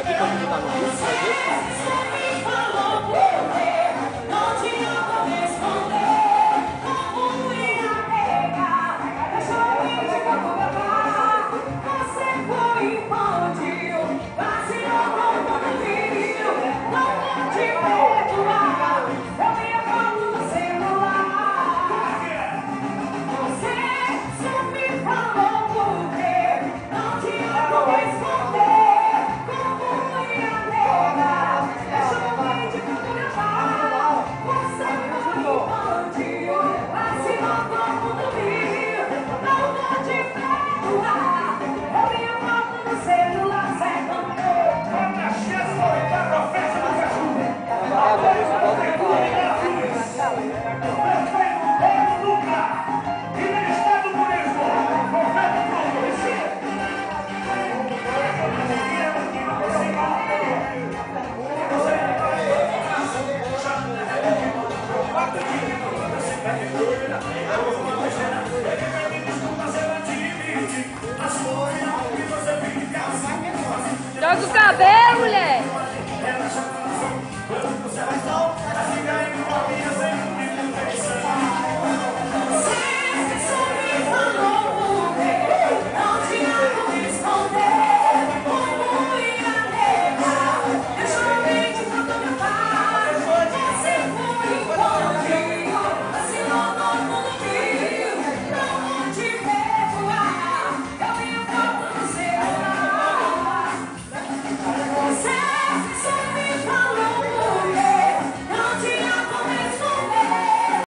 Aqui continua no Rio,